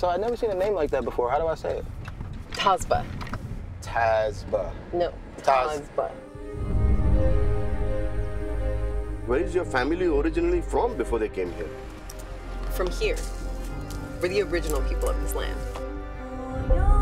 So I've never seen a name like that before. How do I say it? Tazbah. Tazbah. No, Tazbah. Where is your family originally from before they came here? From here. We're the original people of this land.